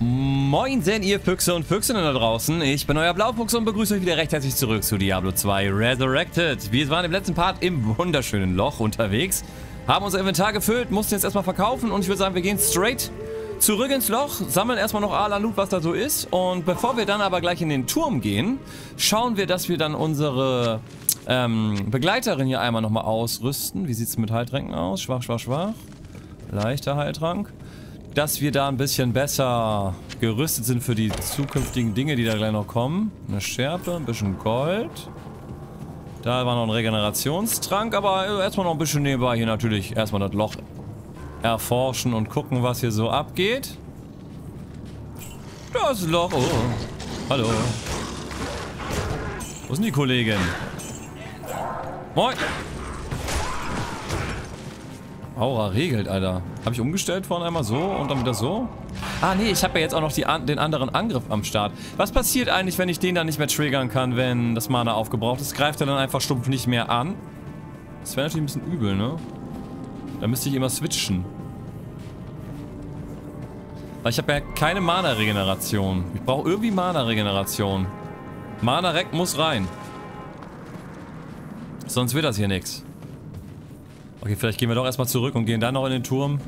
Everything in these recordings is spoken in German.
Moinsen, ihr Füchse und Füchsinnen da draußen. Ich bin euer Blaufuchs und begrüße euch wieder recht herzlich zurück zu Diablo 2 Resurrected. Wir waren im letzten Part im wunderschönen Loch unterwegs, haben unser Inventar gefüllt, mussten jetzt erstmal verkaufen und ich würde sagen, wir gehen straight zurück ins Loch, sammeln erstmal noch Alan Loot, was da so ist. Und bevor wir dann aber gleich in den Turm gehen, schauen wir, dass wir dann unsere Begleiterin hier einmal nochmal ausrüsten. Wie sieht es mit Heiltränken aus? Schwach, schwach, schwach. Leichter Heiltrank. Dass wir da ein bisschen besser gerüstet sind für die zukünftigen Dinge, die da gleich noch kommen. Eine Schärpe, ein bisschen Gold. Da war noch ein Regenerationstrank, aber erstmal noch ein bisschen nebenbei hier natürlich erstmal das Loch erforschen und gucken, was hier so abgeht. Das Loch, oh, hallo. Wo sind die Kollegen? Moin. Aura regelt, Alter. Habe ich umgestellt vorhin einmal so und dann wieder so? Ah, nee, ich habe ja jetzt auch noch den anderen Angriff am Start. Was passiert eigentlich, wenn ich den dann nicht mehr triggern kann, wenn das Mana aufgebraucht ist? Greift er dann einfach stumpf nicht mehr an? Das wäre natürlich ein bisschen übel, ne? Da müsste ich immer switchen. Weil ich habe ja keine Mana-Regeneration. Ich brauche irgendwie Mana-Regeneration. Mana-Rec muss rein. Sonst wird das hier nichts. Okay, vielleicht gehen wir doch erstmal zurück und gehen dann noch in den Turm.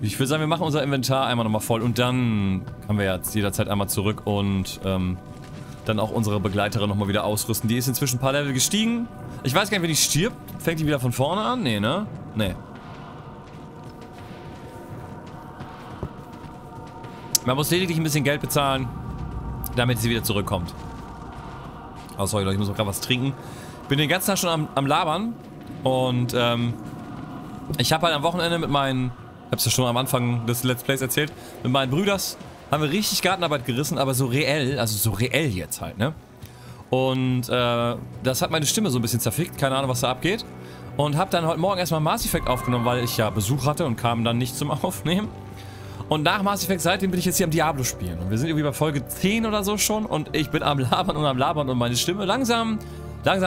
Ich würde sagen, wir machen unser Inventar einmal nochmal voll und dann können wir jetzt jederzeit einmal zurück und dann auch unsere Begleiterin nochmal wieder ausrüsten. Die ist inzwischen ein paar Level gestiegen. Ich weiß gar nicht, wenn die stirbt, fängt die wieder von vorne an? Nee, ne? Nee. Man muss lediglich ein bisschen Geld bezahlen, damit sie wieder zurückkommt. Oh, sorry, Leute, ich muss gerade was trinken. Ich bin den ganzen Tag schon am Labern. Und ich habe halt am Wochenende mit meinen, ich hab's ja schon am Anfang des Let's Plays erzählt, mit meinen Brüdern haben wir richtig Gartenarbeit gerissen, aber so reell jetzt halt, ne? Und das hat meine Stimme so ein bisschen zerfickt, keine Ahnung, was da abgeht. Und habe dann heute Morgen erstmal Mass Effect aufgenommen, weil ich ja Besuch hatte und kam dann nicht zum Aufnehmen. Und nach Mass Effect seitdem bin ich jetzt hier am Diablo spielen. Und wir sind irgendwie bei Folge 10 oder so schon und ich bin am Labern und meine Stimme langsam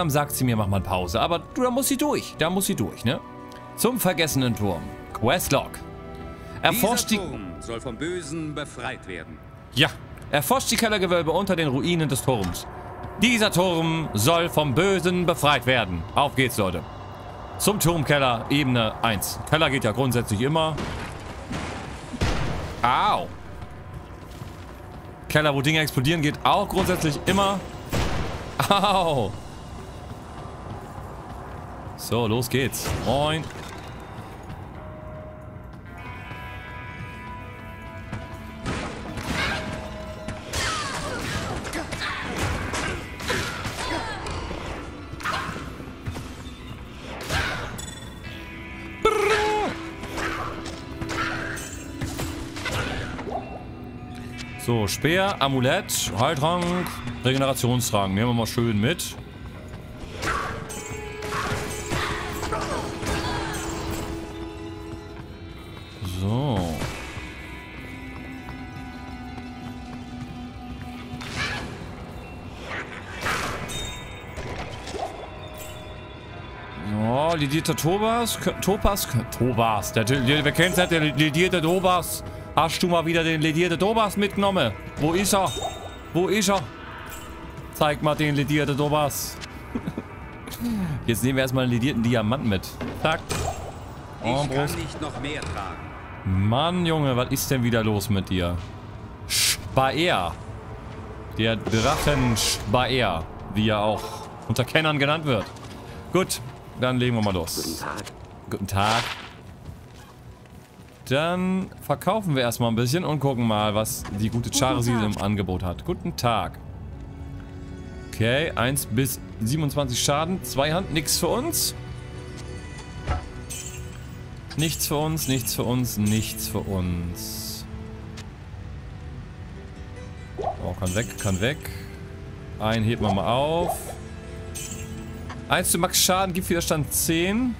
sagt sie mir, mach mal Pause, aber da muss sie durch, ne? Zum vergessenen Turm. Questlog. Erforscht dieser Turm soll vom Bösen befreit werden. Ja, erforscht die Kellergewölbe unter den Ruinen des Turms. Dieser Turm soll vom Bösen befreit werden. Auf geht's, Leute. Zum Turmkeller, Ebene 1. Keller geht ja grundsätzlich immer. Au. Keller, wo Dinge explodieren, geht auch grundsätzlich immer. Au. So, los geht's. Moin. So, Speer, Amulett, Heiltrank, Regenerationstrank. Nehmen wir mal schön mit. So. Oh, lidierter Tobas. Wer kennt's nicht, der lidierte Tobas. Hast du mal wieder den lidierten Tobas mitgenommen? Wo ist er? Wo ist er? Zeig mal den lidierten Tobas. Jetzt nehmen wir erstmal einen lidierten Diamant mit. Zack. Oh, ich kann nicht noch mehr tragen. Mann, Junge, was ist denn wieder los mit dir? Speer. Der Drachenspeer, wie er auch unter Kennern genannt wird. Gut, dann legen wir mal los. Guten Tag. Dann verkaufen wir erstmal ein bisschen und gucken mal, was die gute Charisi im Angebot hat. Guten Tag. Okay, 1 bis 27 Schaden. Zweihand, nichts für uns. Nichts für uns, nichts für uns, nichts für uns. Oh, kann weg, kann weg. Einen heben wir mal auf. 1 zu Max Schaden, gibt Widerstand 10.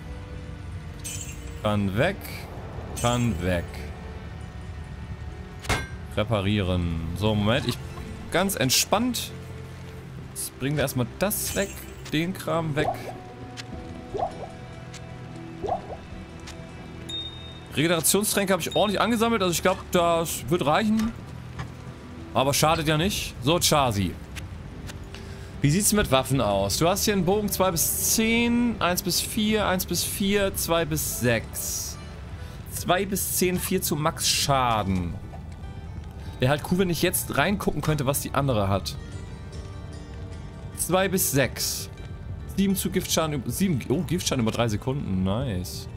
Kann weg. Kann weg. Reparieren. So, Moment. Ganz entspannt. Jetzt bringen wir erstmal das weg. Den Kram weg. Regenerationstränke habe ich ordentlich angesammelt. Also ich glaube, das wird reichen. Aber schadet ja nicht. So, Chasi. Wie sieht es mit Waffen aus? Du hast hier einen Bogen 2 bis 10, 1 bis 4, 1 bis 4, 2 bis 6. 2 bis 10, 4 zu Max Schaden. Wäre halt cool, wenn ich jetzt reingucken könnte, was die andere hat. 2 bis 6. 7 zu Giftschaden, 7, oh, Giftschaden über 3 Sekunden, nice.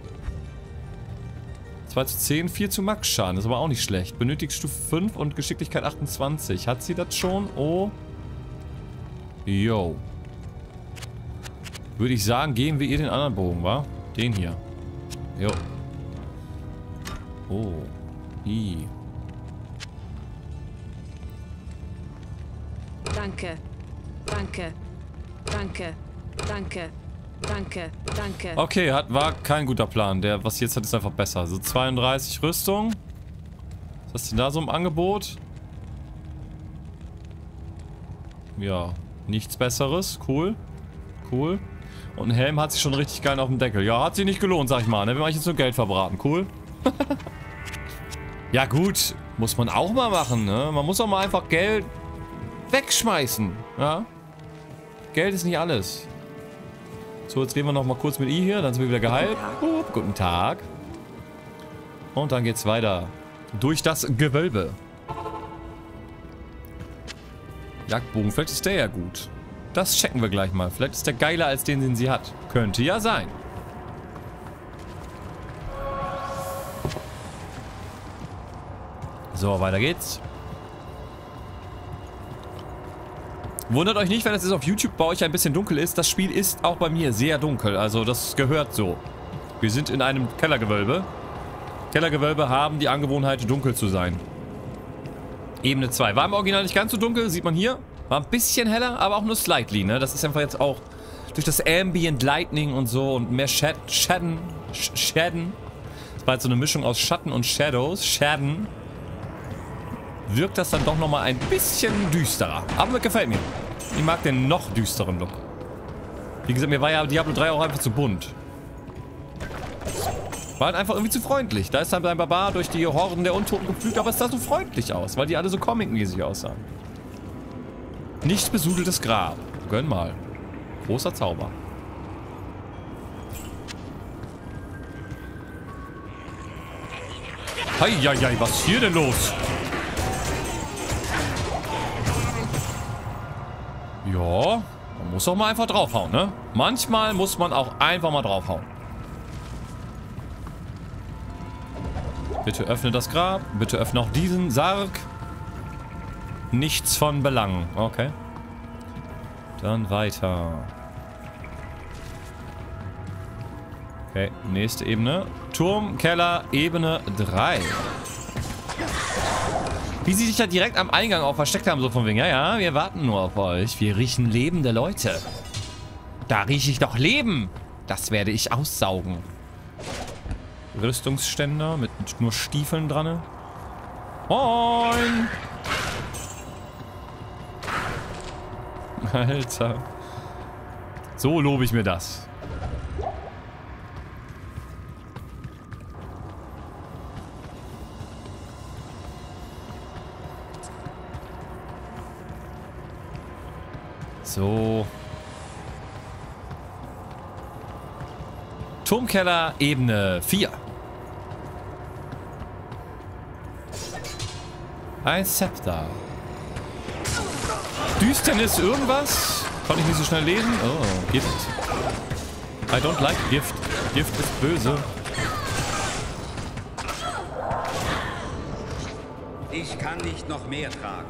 2 zu 10, 4 zu Max Schaden, ist aber auch nicht schlecht. Benötigt Stufe 5 und Geschicklichkeit 28. Hat sie das schon? Oh. Yo. Würde ich sagen, geben wir ihr den anderen Bogen, wa? Den hier. Jo. Oh. I. Danke. Danke. Danke. Danke. Danke. Danke. Okay, war kein guter Plan. Der, was sie jetzt hat, ist einfach besser. Also 32 Rüstung. Was hast du denn da so im Angebot? Ja. Nichts Besseres. Cool. Cool. Und ein Helm hat sich schon richtig geil auf dem Deckel. Ja, hat sich nicht gelohnt, sag ich mal. Ne? Wir machen jetzt nur Geld verbraten. Cool. Ja gut. Muss man auch mal machen. Ne? Man muss auch mal einfach Geld wegschmeißen. Ja? Geld ist nicht alles. So, jetzt reden wir noch mal kurz mit ihr hier. Dann sind wir wieder geheilt. Oh, guten Tag. Und dann geht's weiter. Durch das Gewölbe. Jagdbogen, vielleicht ist der ja gut. Das checken wir gleich mal. Vielleicht ist der geiler als den, den sie hat. Könnte ja sein. So, weiter geht's. Wundert euch nicht, wenn es jetzt auf YouTube bei euch ein bisschen dunkel ist. Das Spiel ist auch bei mir sehr dunkel. Also das gehört so. Wir sind in einem Kellergewölbe. Kellergewölbe haben die Angewohnheit, dunkel zu sein. Ebene 2. War im Original nicht ganz so dunkel, sieht man hier. War ein bisschen heller, aber auch nur slightly, ne? Das ist einfach jetzt auch durch das Ambient Lightning und so und mehr Schatten. Schatten. Das war jetzt so eine Mischung aus Schatten und Shadows. Schatten. Wirkt das dann doch nochmal ein bisschen düsterer. Aber gefällt mir. Ich mag den noch düsteren Look. Wie gesagt, mir war ja Diablo 3 auch einfach zu bunt. War halt einfach irgendwie zu freundlich. Da ist dann ein Barbar durch die Horden der Untoten gepflügt, aber es sah so freundlich aus, weil die alle so comic-mäßig aussahen. Nicht besudeltes Grab. Gönn mal. Großer Zauber. Heieiei, was ist hier denn los? Ja, man muss auch mal einfach draufhauen, ne? Manchmal muss man auch einfach mal draufhauen. Bitte öffne das Grab. Bitte öffne auch diesen Sarg. Nichts von Belang. Okay. Dann weiter. Okay, nächste Ebene. Turm, Keller, Ebene 3. Wie sie sich da direkt am Eingang auch versteckt haben, so von wegen, ja, ja, wir warten nur auf euch. Wir riechen lebende Leute. Da rieche ich doch Leben. Das werde ich aussaugen. Rüstungsständer mit nur Stiefeln dran. Moin! Alter. So lobe ich mir das. So. Turmkeller, Ebene 4. Ein Zepter. Düsternis irgendwas? Kann ich nicht so schnell lesen. Oh, Gift. I don't like Gift. Gift ist böse. Ich kann nicht noch mehr tragen.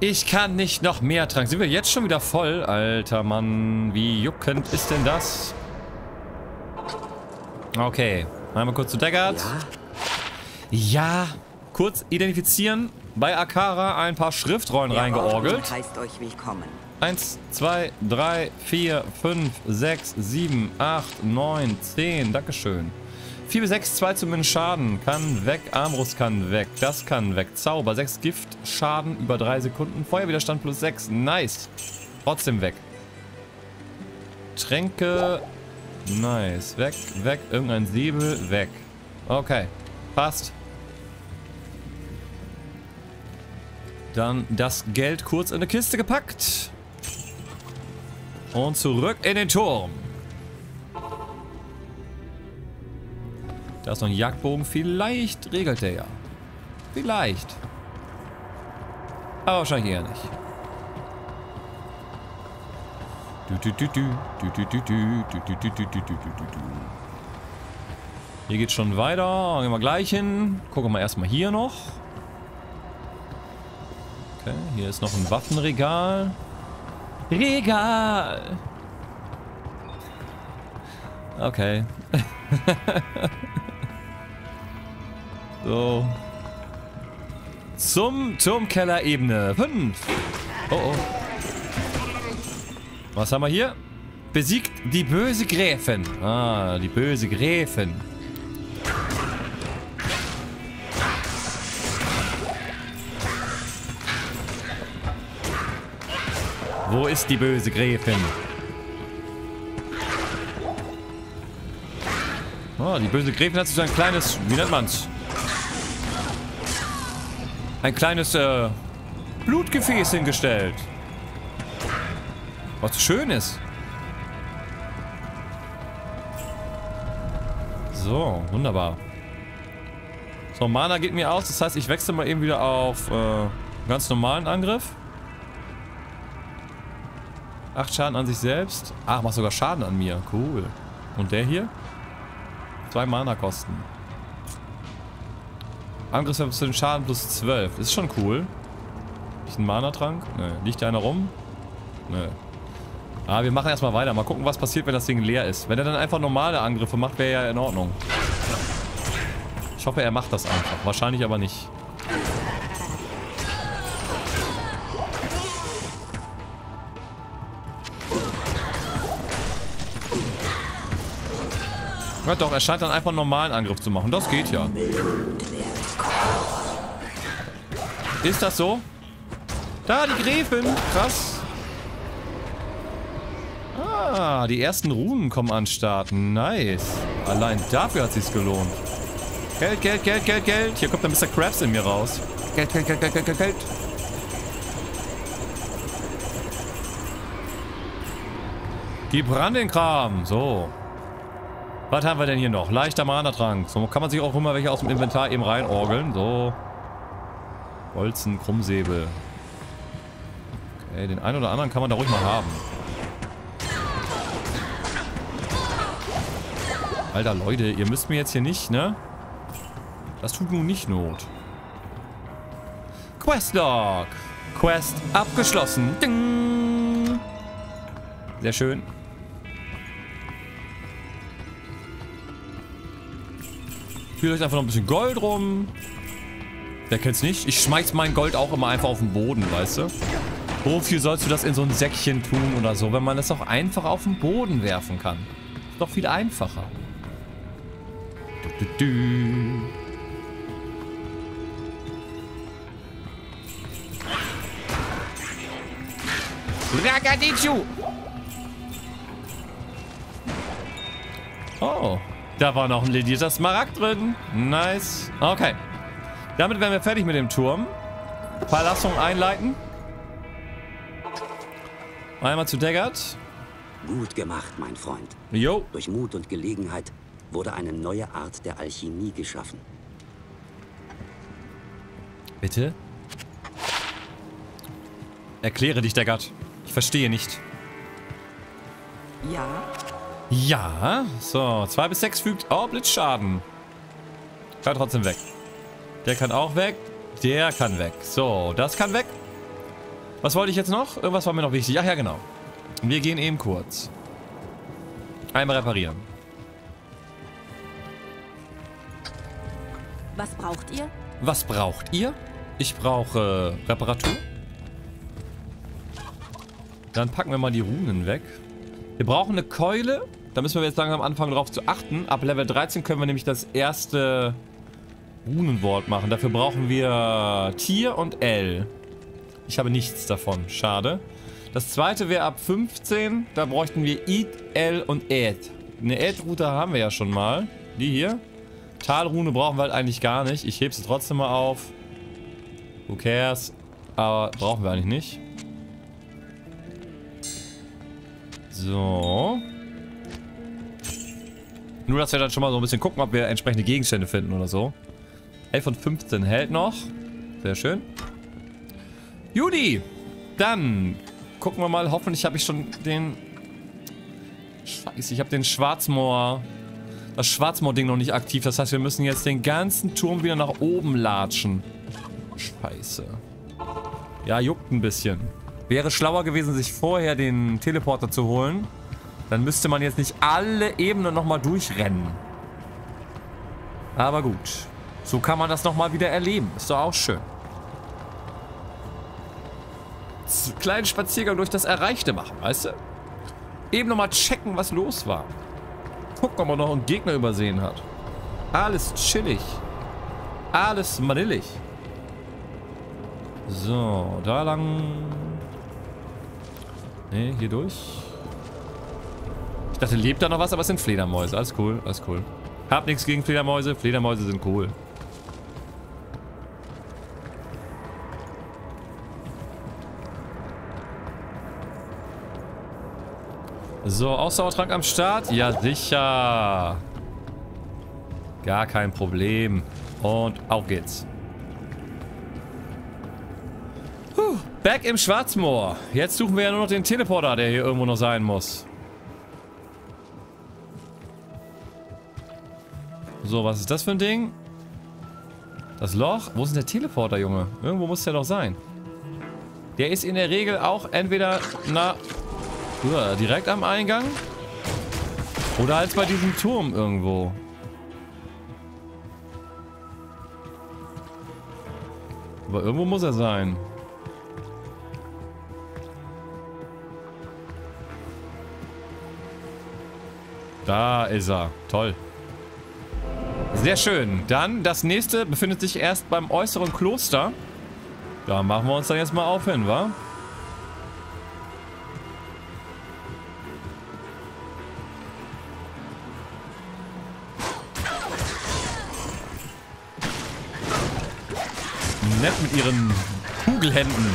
Ich kann nicht noch mehr tragen. Sind wir jetzt schon wieder voll? Alter Mann, wie juckend ist denn das? Okay, einmal kurz zu Deckard. Ja. Kurz identifizieren. Bei Akara ein paar Schriftrollen reingeorgelt. 1, 2, 3, 4, 5, 6, 7, 8, 9, 10. Dankeschön. 4 bis 6, 2 zumindest Schaden. Kann weg. Armbrust kann weg. Das kann weg. Zauber. 6 Giftschaden über 3 Sekunden. Feuerwiderstand plus 6. Nice. Trotzdem weg. Tränke. Nice. Weg, weg. Irgendein Säbel. Weg. Okay. Passt. Dann das Geld kurz in eine Kiste gepackt. Und zurück in den Turm. Da ist noch ein Jagdbogen. Vielleicht regelt der ja. Vielleicht. Aber wahrscheinlich eher nicht. Hier geht's schon weiter. Gehen wir gleich hin. Gucken wir erstmal hier noch. Okay, hier ist noch ein Waffenregal. Regal! Okay. So. Zum Turmkeller Ebene 5. Oh oh. Was haben wir hier? Besiegt die böse Gräfin. Ah, die böse Gräfin. Wo ist die böse Gräfin? Oh, die böse Gräfin hat so ein kleines, wie nennt man's? Ein kleines Blutgefäß hingestellt. Was schön ist. So, wunderbar. So, Mana geht mir aus, das heißt, ich wechsle mal eben wieder auf ganz normalen Angriff. 8 Schaden an sich selbst. Ach, macht sogar Schaden an mir. Cool. Und der hier? 2 Mana kosten. Angriffswert zu den Schaden plus 12. Das ist schon cool. Ist ein Mana-Trank? Nö. Liegt da einer rum? Nö. Aber wir machen erstmal weiter. Mal gucken, was passiert, wenn das Ding leer ist. Wenn er dann einfach normale Angriffe macht, wäre ja in Ordnung. Ich hoffe, er macht das einfach. Wahrscheinlich aber nicht. Ja, doch, er scheint dann einfach einen normalen Angriff zu machen. Das geht ja. Ist das so? Da, die Gräfin. Krass. Ah, die ersten Runen kommen an den Start. Nice. Allein dafür hat sich's gelohnt. Geld, Geld, Geld, Geld, Geld. Hier kommt dann Mr. Krabs in mir raus. Geld, Geld, Geld, Geld, Geld, Geld, Geld. Gib ran den Kram. So. Was haben wir denn hier noch? Leichter Mana-Trank. So kann man sich auch immer welche aus dem Inventar eben reinorgeln. So. Bolzen, Krummsäbel. Okay, den einen oder anderen kann man da ruhig mal haben. Alter Leute, ihr müsst mir jetzt hier nicht, ne? Das tut nun nicht Not. Questlog. Quest abgeschlossen. Ding. Sehr schön. Fühlt euch einfach noch ein bisschen Gold rum. Wer kennt's nicht? Ich schmeiß mein Gold auch immer einfach auf den Boden, weißt du? Wofür sollst du das in so ein Säckchen tun oder so, wenn man das auch einfach auf den Boden werfen kann? Ist doch viel einfacher. Ragadichu! Oh. Da war noch ein ledierter Smaragd drin. Nice. Okay. Damit wären wir fertig mit dem Turm. Verlassung einleiten. Einmal zu Deckard. Gut gemacht, mein Freund. Jo. Durch Mut und Gelegenheit wurde eine neue Art der Alchemie geschaffen. Bitte? Erkläre dich, Deckard. Ich verstehe nicht. Ja. Ja, so, 2 bis 6 fügt auch Blitzschaden. Kann trotzdem weg. Der kann auch weg. Der kann weg. So, das kann weg. Was wollte ich jetzt noch? Irgendwas war mir noch wichtig. Ach ja, genau. Wir gehen eben kurz. Einmal reparieren. Was braucht ihr? Was braucht ihr? Ich brauche Reparatur. Dann packen wir mal die Runen weg. Wir brauchen eine Keule. Da müssen wir jetzt langsam anfangen, darauf zu achten. Ab Level 13 können wir nämlich das erste Runenwort machen. Dafür brauchen wir Tier und L. Ich habe nichts davon. Schade. Das zweite wäre ab 15. Da bräuchten wir Eat, L und Ed. Eine Erdroute haben wir ja schon mal. Die hier. Talrune brauchen wir halt eigentlich gar nicht. Ich hebe sie trotzdem mal auf. Who cares? Aber brauchen wir eigentlich nicht. So. Nur, dass wir dann schon mal so ein bisschen gucken, ob wir entsprechende Gegenstände finden oder so. 11 von 15 hält noch. Sehr schön. Judy! Dann gucken wir mal. Hoffentlich habe ich schon den... Scheiße, ich habe den Schwarzmoor... Das Schwarzmoor-Ding noch nicht aktiv. Das heißt, wir müssen jetzt den ganzen Turm wieder nach oben latschen. Scheiße. Ja, juckt ein bisschen. Wäre schlauer gewesen, sich vorher den Teleporter zu holen. Dann müsste man jetzt nicht alle Ebenen nochmal durchrennen. Aber gut. So kann man das nochmal wieder erleben. Ist doch auch schön. Kleinen Spaziergang durch das Erreichte machen, weißt du? Eben nochmal checken, was los war. Gucken, ob man noch einen Gegner übersehen hat. Alles chillig. Alles manillig. So, da lang. Ne, hier durch. Ich dachte, lebt da noch was, aber es sind Fledermäuse. Alles cool, alles cool. Hab nichts gegen Fledermäuse. Fledermäuse sind cool. So, Ausdauertrank am Start? Ja, sicher. Gar kein Problem. Und auf geht's. Puh, back im Schwarzmoor. Jetzt suchen wir ja nur noch den Teleporter, der hier irgendwo noch sein muss. So, was ist das für ein Ding? Das Loch? Wo ist denn der Teleporter, Junge? Irgendwo muss der doch sein. Der ist in der Regel auch entweder nach... Ja, direkt am Eingang. Oder als bei diesem Turm irgendwo. Aber irgendwo muss er sein. Da ist er. Toll. Sehr schön. Dann, das nächste befindet sich erst beim äußeren Kloster. Da machen wir uns dann jetzt mal auf hin, wa? Nett mit ihren Kugelhänden.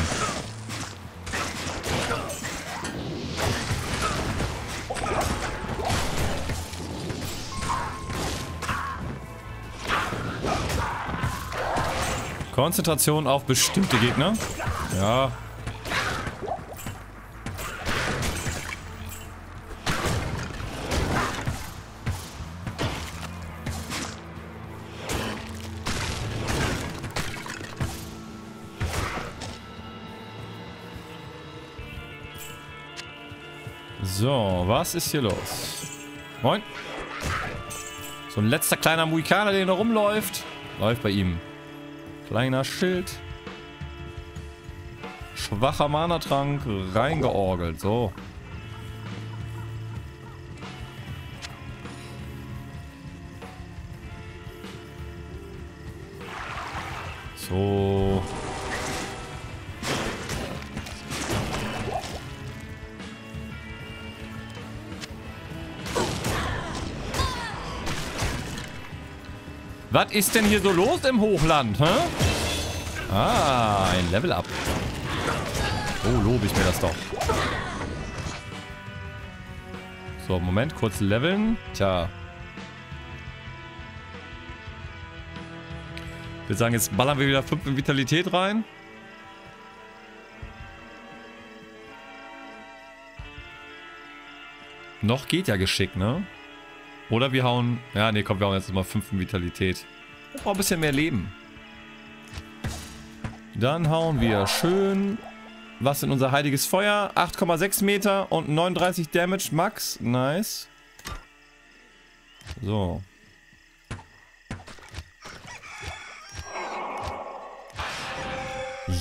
Konzentration auf bestimmte Gegner. Ja. So, was ist hier los? Moin. So ein letzter kleiner Mohikaner, der hier noch rumläuft. Läuft bei ihm. Kleiner Schild. Schwacher Mana-Trank. Reingeorgelt. So. So. Was ist denn hier so los im Hochland, hä? Ah, ein Level Up. Oh, lobe ich mir das doch. So, Moment, kurz leveln. Tja. Ich würde sagen, jetzt ballern wir wieder 5 in Vitalität rein. Noch geht ja Geschick, ne? Oder wir hauen... Ja, nee, komm, wir hauen jetzt nochmal 5 in Vitalität. Wir brauchen ein bisschen mehr Leben. Dann hauen wir schön... Was in unser heiliges Feuer? 8,6 Meter und 39 Damage Max. Nice. So.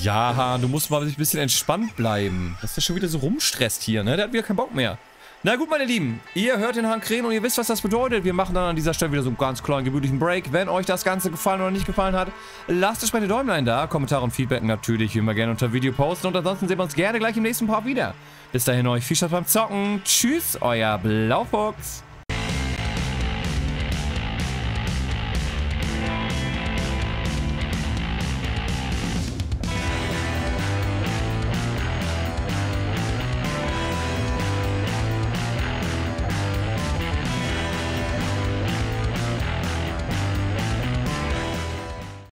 Ja, du musst mal ein bisschen entspannt bleiben. Dass der schon wieder so rumstresst hier, ne? Der hat wieder keinen Bock mehr. Na gut, meine Lieben, ihr hört den Hahn krähen und ihr wisst, was das bedeutet. Wir machen dann an dieser Stelle wieder so einen ganz kleinen, gemütlichen Break. Wenn euch das Ganze gefallen oder nicht gefallen hat, lasst euch meine Däumlein da. Kommentare und Feedback natürlich wie immer gerne unter Video posten. Und ansonsten sehen wir uns gerne gleich im nächsten Part wieder. Bis dahin euch viel Spaß beim Zocken. Tschüss, euer Blaufuchs.